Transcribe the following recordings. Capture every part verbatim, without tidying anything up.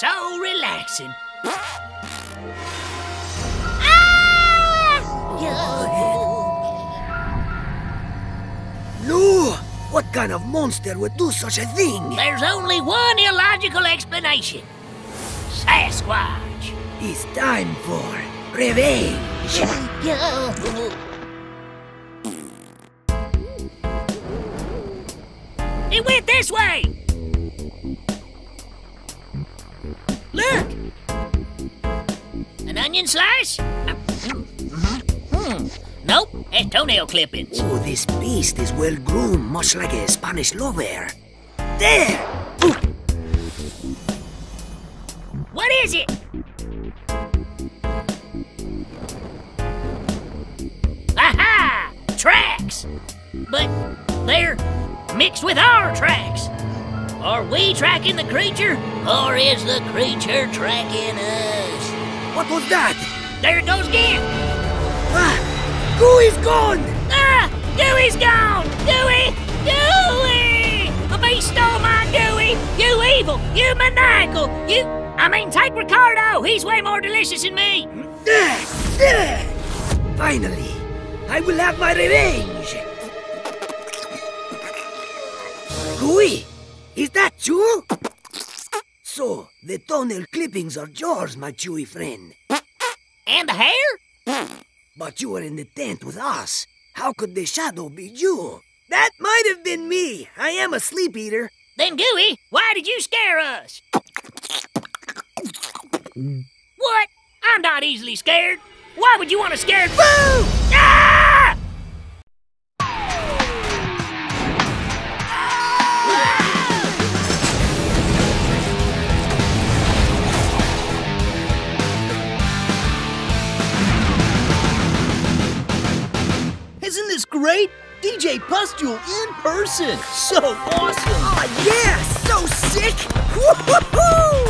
so relaxing. No! What kind of monster would do such a thing? There's only one illogical explanation. Sasquatch. It's time for revenge. It went this way. Look. An onion slice? Hmm. Nope, it's toenail clippings. Oh, this beast is well groomed, much like a Spanish lover. There! Ooh. What is it? Aha! Tracks! But they're mixed with our tracks. Are we tracking the creature, or is the creature tracking us? What was that? There it goes again! Ah! Gooey's gone! Ah! Gooey's gone! Gooey! Gooey! The beast stole my Gooey! You evil! You maniacal! You... I mean, take Ricardo! He's way more delicious than me! Finally, I will have my revenge! Gooey, is that you? So, the toenail clippings are yours, my chewy friend. And the hair? But you were in the tent with us. How could the shadow be you? That might have been me. I am a sleep eater. Then, Gooey, why did you scare us? What? I'm not easily scared. Why would you want to scare... Boo! Ah! Isn't this great? D J Pustule in person. So awesome. Oh yeah, so sick. Woo-hoo-hoo!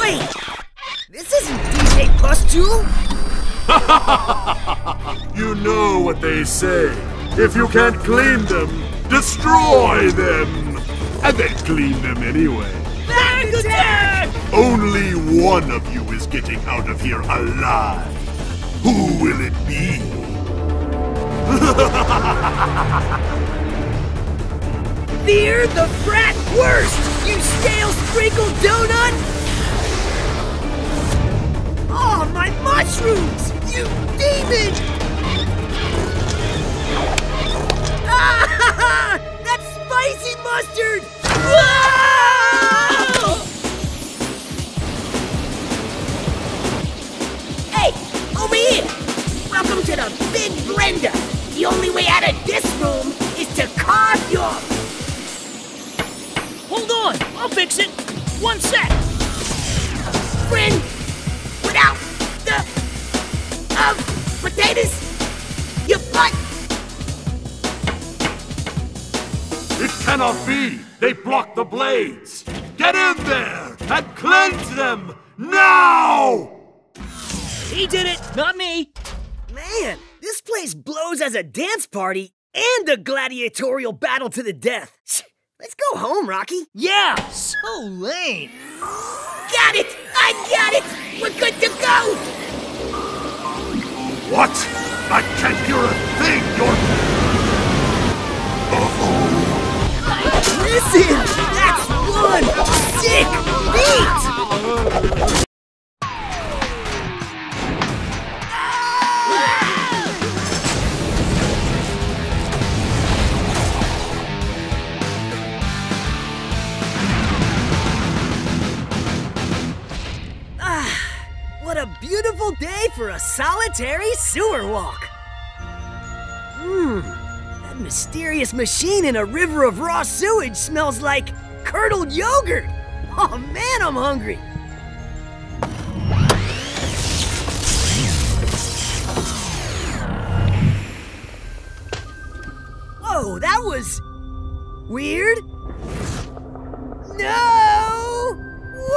Wait, this isn't D J Pustule. You know what they say. If you can't clean them, destroy them. And they clean them anyway. Back attack! Only one of you is getting out of here alive. Who will it be? Fear the brat worst, you stale sprinkled donut! Oh, my mushrooms, you demon! Ah, that's spicy mustard! Whoa! Over here! Welcome to the big blender! The only way out of this room is to carve your... Hold on! I'll fix it! One sec! Friend, without the... Um, potatoes, your butt... It cannot be! They blocked the blades! Get in there and cleanse them! Now! He did it, not me. Man, this place blows as a dance party and a gladiatorial battle to the death. Let's go home, Rocky. Yeah, so lame. Got it! I got it! We're good to go! What? I can't hear a thing, you're... Uh-oh. Listen! That's one sick beat! What a beautiful day for a solitary sewer walk. Hmm, that mysterious machine in a river of raw sewage smells like curdled yogurt. Oh man, I'm hungry. Whoa, that was weird. No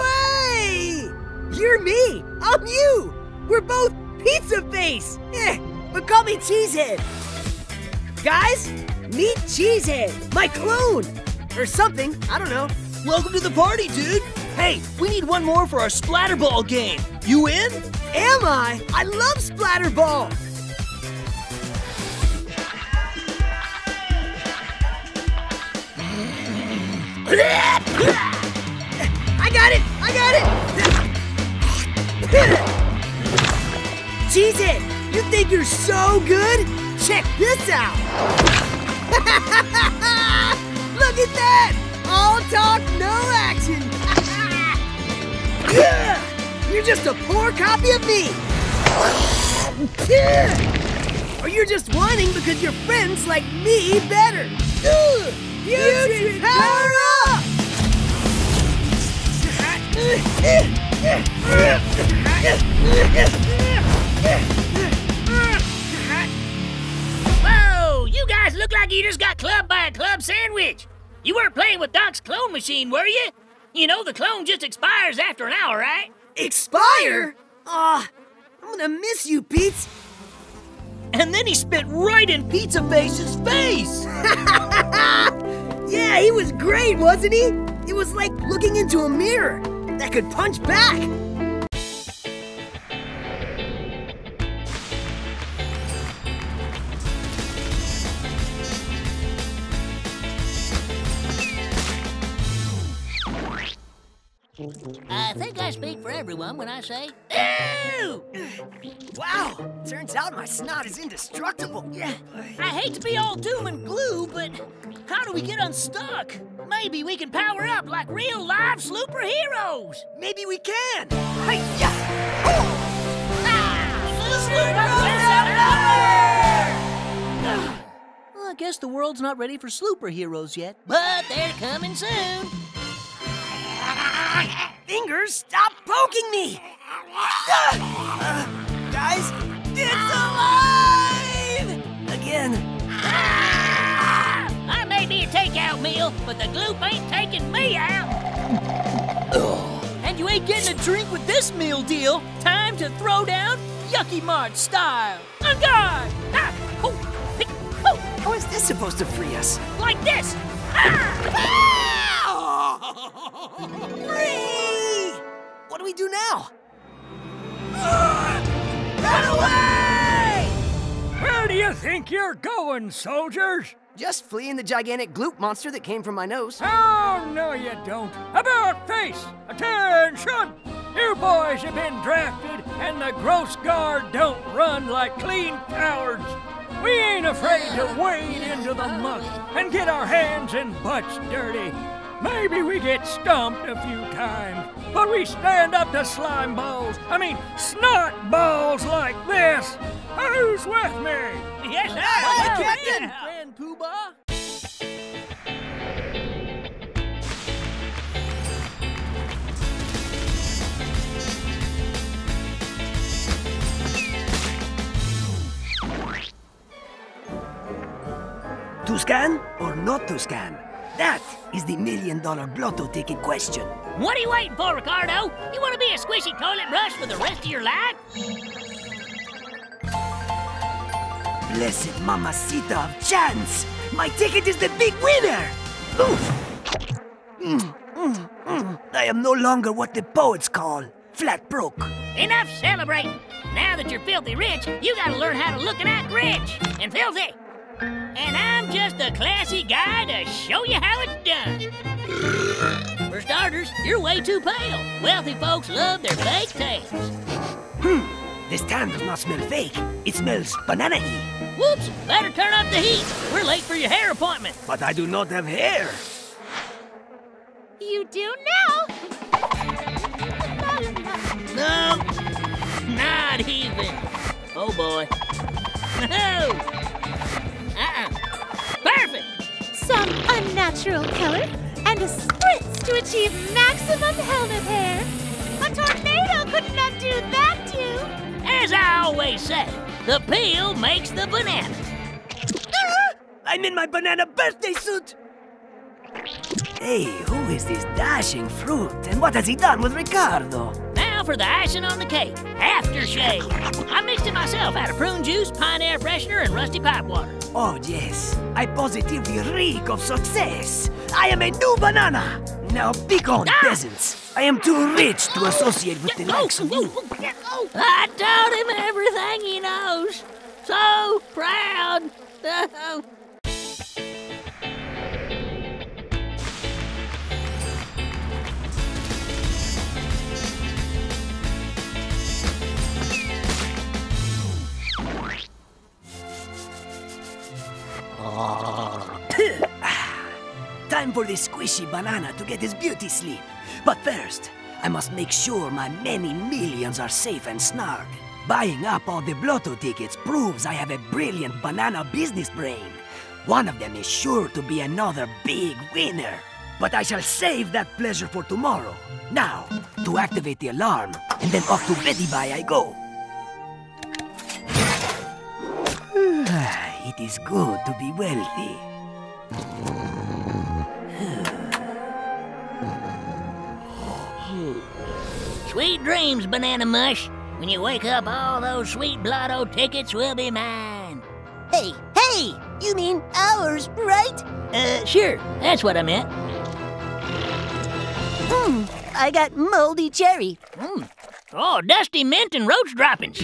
way! You're me. I'm you! We're both Pizza Face! Eh, but call me Cheesehead. Guys, Meet Cheesehead, my clone! Or something, I don't know. Welcome to the party, dude! Hey, we need one more for our Splatterball game. You in? Am I? I love Splatterball! I got it! I got it! Cheesehead, you think you're so good? Check this out! Look at that! All talk, no action! You're just a poor copy of me! Or you're just whining because your friends like me better! Putrid power up! Whoa! You guys look like you just got clubbed by a club sandwich! You weren't playing with Doc's clone machine, were you? You know, the clone just expires after an hour, right? Expire? Aw, oh, I'm gonna miss you, Pete. And then he spit right in Pizza Face's face! Yeah, he was great, wasn't he? It was like looking into a mirror that could punch back. I think I speak for everyone when I say, ew! Wow, turns out my snot is indestructible. Yeah. I hate to be all doom and gloom, but how do we get unstuck? Maybe we can power up like real live Slooper Heroes. Maybe we can. Hi-ya! Ah, well, I guess the world's not ready for Slooper Heroes yet, but they're coming soon. Fingers, stop poking me! Uh, guys, it's alive! Again. Ah! I may be a takeout meal, but the gloop ain't taking me out! And you ain't getting a drink with this meal deal. Time to throw down Yucky Mart style. On guard! Ah! Oh! Hey! Oh! How is this supposed to free us? Like this! Ah! Ah! Free! What do we do now? Run away! Where do you think you're going, soldiers? Just fleeing the gigantic gloop monster that came from my nose. Oh, no you don't. About face! Attention! You boys have been drafted, and the gross guard don't run like clean cowards. We ain't afraid to wade into the muck and get our hands and butts dirty. Maybe we get stomped a few times, but we stand up to slime balls, I mean, snot balls like this. Who's with me? Yes, sir. Hi, oh, Captain! Yeah. Grand Pooh Bah. To scan or not to scan? That is the million-dollar Blotto ticket question. What are you waiting for, Ricardo? You want to be a squishy toilet brush for the rest of your life? Blessed mamacita of chance! My ticket is the big winner! Mm, mm, mm. I am no longer what the poets call flat broke. Enough celebrating! Now that you're filthy rich, you gotta learn how to look and act rich and filthy. And I'm just a classy guy to show you how it's done. For starters, you're way too pale. Wealthy folks love their fake tastes. Hmm, this time does not smell fake. It smells banana-y. Whoops, better turn up the heat. We're late for your hair appointment. But I do not have hair. You do now. No, not even. Oh, boy. No. Uh-uh. Perfect! Some unnatural color and a spritz to achieve maximum helmet hair. A tornado couldn't undo that to you. As I always say, the peel makes the banana. Ah! I'm in my banana birthday suit! Hey, who is this dashing fruit? And what has he done with Ricardo? Now Now for the icing on the cake, aftershave. I mixed it myself out of prune juice, pine air freshener, and rusty pipe water. Oh, yes. I positively reek of success. I am a new banana. Now begone, ah! peasants. I am too rich to associate with the likes of you. I told him everything he knows. So proud. Oh. Time for the squishy banana to get his beauty sleep. But first, I must make sure my many millions are safe and snug. Buying up all the Blotto tickets proves I have a brilliant banana business brain. One of them is sure to be another big winner. But I shall save that pleasure for tomorrow. Now, to activate the alarm, and then off to Betty Bye I go. It is good to be wealthy. Sweet dreams, Banana Mush. When you wake up, all those sweet Blotto tickets will be mine. Hey, hey! You mean ours, right? Uh, sure. That's what I meant. Mmm, I got moldy cherry. Mmm. Oh, dusty mint and roach droppings.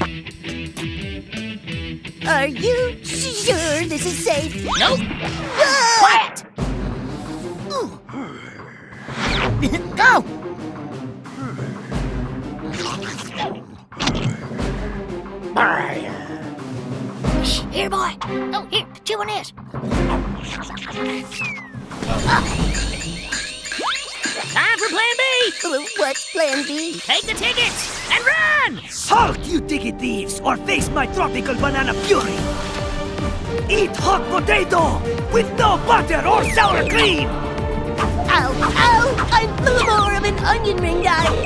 Are you sure this is safe? Nope. Quiet! Go! Here, boy. Oh, here. Chew on this. Time for Plan B. What's Plan B? Take the tickets. And run! Halt, you ticket thieves, or face my tropical banana fury! Eat hot potato with no butter or sour cream! Ow, ow! I'm full more of an onion ring guy!